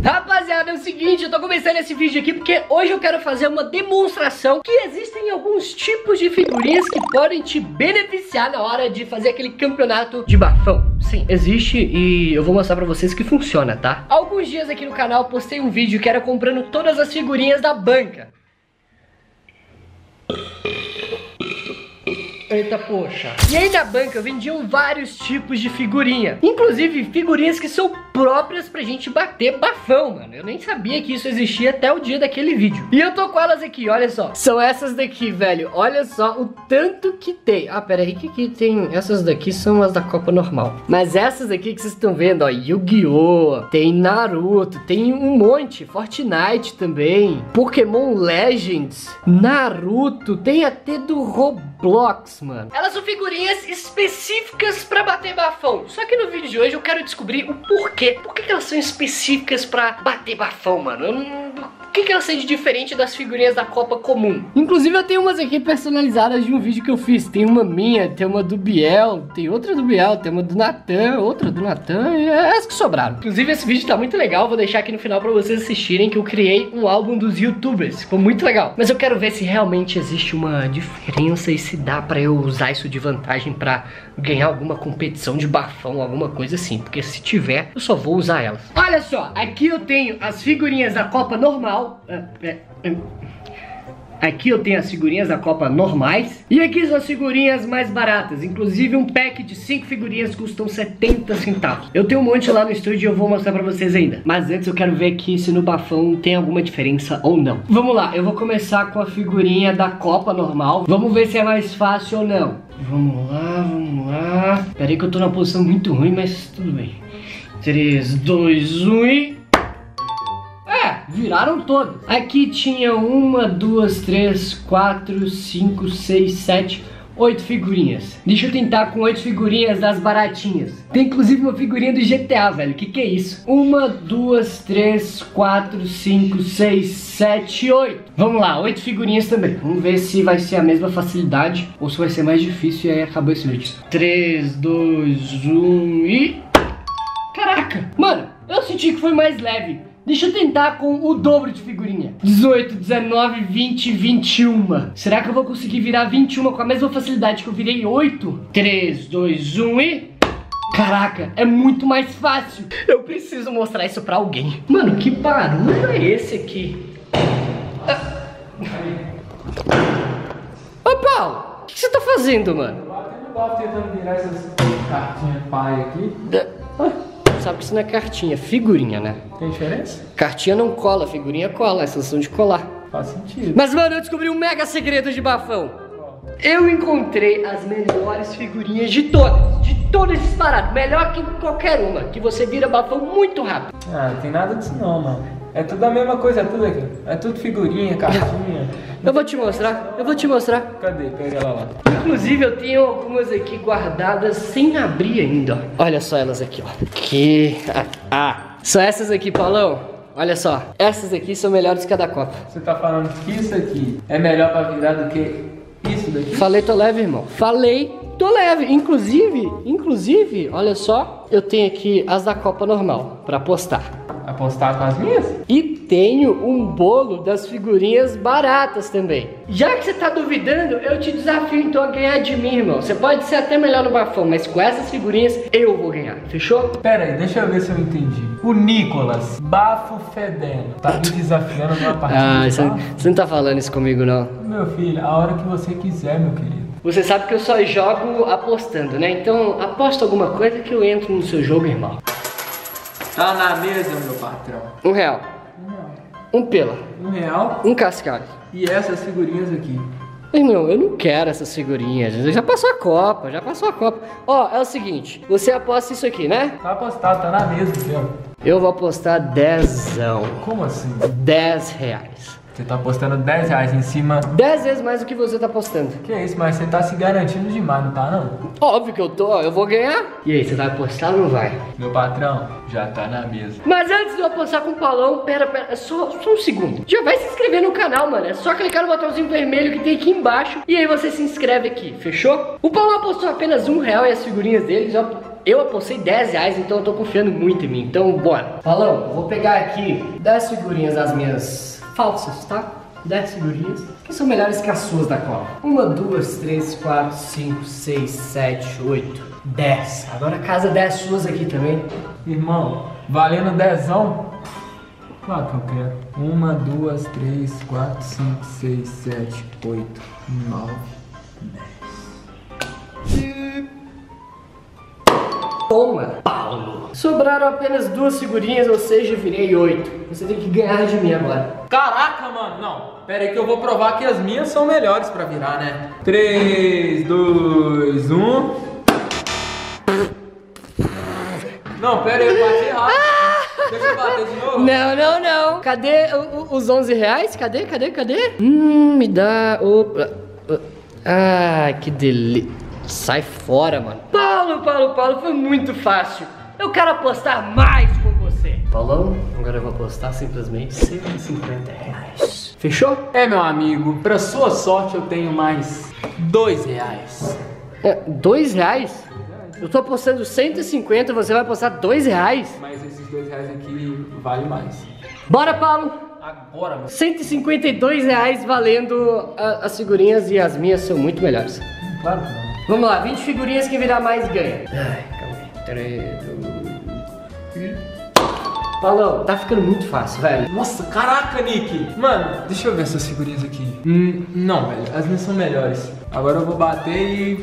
Rapaziada, é o seguinte, eu tô começando esse vídeo aqui porque hoje eu quero fazer uma demonstração que existem alguns tipos de figurinhas que podem te beneficiar na hora de fazer aquele campeonato de bafão. Sim, existe e eu vou mostrar pra vocês que funciona, tá? Alguns dias aqui no canal eu postei um vídeo que era comprando todas as figurinhas da banca. Eita, poxa. E aí na banca vendiam vários tipos de figurinha. Inclusive figurinhas que são próprias pra gente bater bafão, mano. Eu nem sabia que isso existia até o dia daquele vídeo. E eu tô com elas aqui, olha só. São essas daqui, velho. Olha só o tanto que tem. Ah, pera aí, que tem? Essas daqui são as da Copa normal. Mas essas aqui que vocês estão vendo, ó. Yu-Gi-Oh! Tem Naruto. Tem um monte. Fortnite também. Pokémon Legends. Naruto. Tem até do Roblox. Mano. Elas são figurinhas específicas pra bater bafão. Só que no vídeo de hoje eu quero descobrir o porquê. Por que elas são específicas pra bater bafão, mano? Eu não... O que elas têm de diferente das figurinhas da Copa comum? Inclusive eu tenho umas aqui personalizadas de um vídeo que eu fiz. Tem uma minha, tem uma do Biel, tem outra do Biel, tem uma do Natan, outra do Natan, e é as que sobraram. Inclusive esse vídeo tá muito legal, vou deixar aqui no final pra vocês assistirem que eu criei um álbum dos youtubers. Ficou muito legal. Mas eu quero ver se realmente existe uma diferença e se dá pra eu usar isso de vantagem pra ganhar alguma competição de bafão, alguma coisa assim. Porque se tiver, eu só vou usar elas. Olha só, aqui eu tenho as figurinhas da Copa normal. Aqui eu tenho as figurinhas da Copa normais. E aqui são as figurinhas mais baratas. Inclusive um pack de 5 figurinhas custam 70 centavos. Eu tenho um monte lá no estúdio e eu vou mostrar pra vocês ainda. Mas antes eu quero ver aqui se no bafão tem alguma diferença ou não. Vamos lá, eu vou começar com a figurinha da Copa normal. Vamos ver se é mais fácil ou não. Vamos lá, vamos lá. Pera aí que eu tô numa posição muito ruim, mas tudo bem. 3, 2, 1 e... Viraram todas. Aqui tinha 1, 2, 3, 4, 5, 6, 7, 8 figurinhas. Deixa eu tentar com 8 figurinhas das baratinhas. Tem inclusive uma figurinha do GTA, velho. Que é isso? 1, 2, 3, 4, 5, 6, 7, 8. Vamos lá, 8 figurinhas também. Vamos ver se vai ser a mesma facilidade ou se vai ser mais difícil. E aí acabou esse vídeo. 3, 2, 1 e... Caraca! Mano, eu senti que foi mais leve. Deixa eu tentar com o dobro de figurinha. 18, 19, 20, 21. Será que eu vou conseguir virar 21 com a mesma facilidade que eu virei 8? 3, 2, 1 e... Caraca, é muito mais fácil. Eu preciso mostrar isso pra alguém. Mano, que barulho é esse aqui? Ô, Paulo, o que você tá fazendo, mano? Eu tava tentando virar essas cartinhas pai aqui. Sabe que isso não é cartinha, figurinha, né? Tem diferença? Cartinha não cola, figurinha cola, essas são de colar. Faz sentido. Mas, mano, eu descobri um mega segredo de bafão. Eu encontrei as melhores figurinhas de todas. Disparado. Melhor que qualquer uma, que você vira bafão muito rápido. Ah, não tem nada disso não, mano. É tudo a mesma coisa, é tudo aqui. É tudo figurinha, cartinha. Eu vou te mostrar, Cadê? Pega ela lá. Inclusive eu tenho algumas aqui guardadas sem abrir ainda, ó. Olha só elas aqui, ó. Que... São essas aqui, Paulão. Olha só. Essas aqui são melhores que a da Copa. Você tá falando que isso aqui é melhor pra virar do que isso daqui? Falei, tô leve, irmão. Inclusive, olha só. Eu tenho aqui as da Copa normal pra postar. Apostar com as minhas? E tenho um bolo das figurinhas baratas também. Já que você tá duvidando, eu te desafio então a ganhar de mim, irmão. Você pode ser até melhor no bafão, mas com essas figurinhas eu vou ganhar, fechou? Pera aí, deixa eu ver se eu entendi. O Nicolas, bafo fedendo, tá me desafiando numa partida. Ah, você não tá falando isso comigo não. Meu filho, a hora que você quiser, meu querido. Você sabe que eu só jogo apostando, né? Então aposta alguma coisa que eu entro no seu jogo, irmão. Tá na mesa, meu patrão. R$1. Um pela. R$1. Um cascalho. E essas figurinhas aqui? Irmão, eu não quero essas figurinhas. Já passou a Copa, Ó, é o seguinte, você aposta isso aqui, né? Tá apostado, tá na mesa, meu. Eu vou apostar dezão. Como assim? R$10. Você tá apostando R$10 em cima... 10 vezes mais do que você tá apostando. Que isso, mas você tá se garantindo demais, não tá não? Óbvio que eu tô, eu vou ganhar. E aí, você vai apostar ou não vai? Meu patrão, já tá na mesa. Mas antes de eu apostar com o Paulão, pera, só um segundo. Já vai se inscrever no canal, mano. É só clicar no botãozinho vermelho que tem aqui embaixo. E aí você se inscreve aqui, fechou? O Paulão apostou apenas R$1 e as figurinhas dele já... Eu apostei 10 reais, então eu tô confiando muito em mim. Então, bora. Paulão, vou pegar aqui 10 figurinhas das minhas falsas, tá? 10 figurinhas, que são melhores que as suas da Copa. 1, 2, 3, 4, 5, 6, 7, 8, 10. Agora casa 10 suas aqui também. Irmão, valendo dezão? Claro que eu quero. 1, 2, 3, 4, 5, 6, 7, 8, 9, 10. Toma, Paulo. Sobraram apenas 2 figurinhas, ou seja, virei 8. Você tem que ganhar de mim agora. Caraca, mano, não. Pera aí que eu vou provar que as minhas são melhores pra virar, né? 3, 2, 1. Não, pera aí, eu bati errado. Deixa eu bater de novo. Não, não, não. Cadê os 11 reais? Cadê, cadê, cadê? Me dá... Opa. Ah, que delícia. Sai fora, mano. Paulo, foi muito fácil. Eu quero apostar mais com você. Paulão, agora eu vou apostar simplesmente 150 reais. Fechou? É, meu amigo, pra sua sorte eu tenho mais 2 reais. 2 reais? Eu tô apostando 150, você vai apostar 2 reais? Mas esses 2 reais aqui vale mais. Bora, Paulo! Agora, mano. 152 reais valendo as figurinhas, e as minhas são muito melhores. Claro que não. Vamos lá, 20 figurinhas, que virar mais ganha. Ai, calma aí. 3, 2, 1. Paulão, tá ficando muito fácil, velho. Nossa, caraca, Nick. Mano, deixa eu ver essas figurinhas aqui. Não, velho, as minhas são melhores. Agora eu vou bater e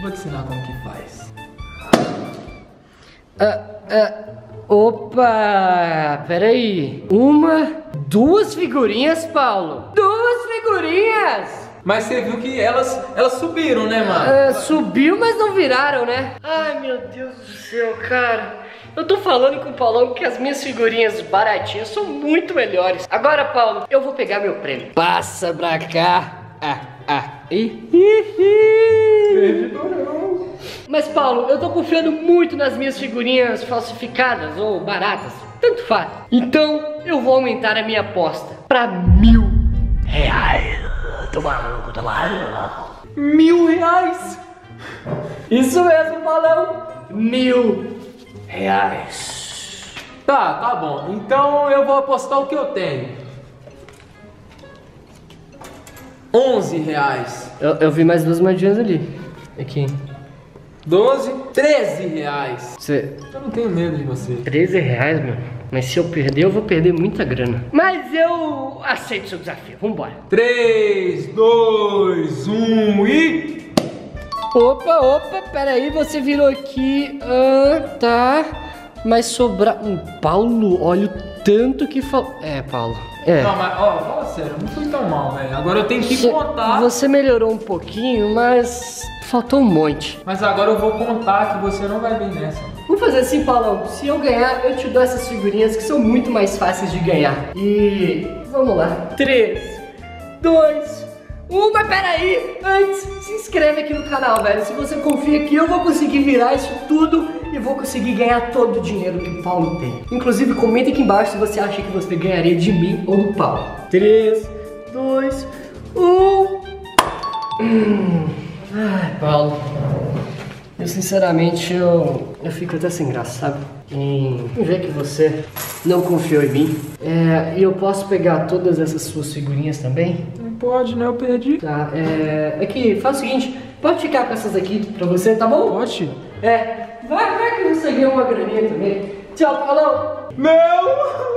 vou te ensinar como que faz. Opa, peraí. 1, 2 figurinhas, Paulo. 2 figurinhas. Mas você viu que elas subiram, né, mano? Subiu, mas não viraram, né? Ai, meu Deus do céu, cara. Eu tô falando com o Paulão que as minhas figurinhas baratinhas são muito melhores. Agora, Paulo, eu vou pegar meu prêmio. Passa pra cá. Mas, Paulo, eu tô confiando muito nas minhas figurinhas falsificadas ou baratas. Tanto faz. Então, eu vou aumentar a minha aposta pra 1000 reais. Tô maluco, tô maluco. 1000 reais? Isso mesmo, Paulão. 1000 reais. Tá bom. Então eu vou apostar o que eu tenho. 11 reais. Eu vi mais 2 moedinhas ali. Aqui. 12. 13 reais. Você... Eu não tenho medo de você. 13 reais, meu. Mas se eu perder, eu vou perder muita grana. Mas eu aceito seu desafio. Vambora. 3, 2, 1 e... Opa, peraí, você virou aqui, tá, mas sobrar... Paulo, olha o tanto que falou... É, Paulo, é... Não, mas, ó, fala sério, não foi tão mal, velho, agora eu tenho que contar... Você melhorou um pouquinho, mas faltou um monte. Mas agora eu vou contar que você não vai bem nessa. Vamos fazer assim, Paulão, se eu ganhar, eu te dou essas figurinhas que são muito mais fáceis de ganhar. E... vamos lá. 3, 2... Mas peraí, antes, se inscreve aqui no canal, velho. Se você confia que eu vou conseguir virar isso tudo e vou conseguir ganhar todo o dinheiro que o Paulo tem. Inclusive, comenta aqui embaixo se você acha que você ganharia de mim ou do Paulo. 3, 2, 1. Ai, Paulo, eu sinceramente, eu fico até sem graça, sabe? Em ver que você não confiou em mim. E eu posso pegar todas essas suas figurinhas também? Pode, né? Eu perdi. Tá, aqui, faz o seguinte, pode ficar com essas aqui pra você, tá bom? Pode. Vai que você ganha uma graninha também. Tchau, falou! Não!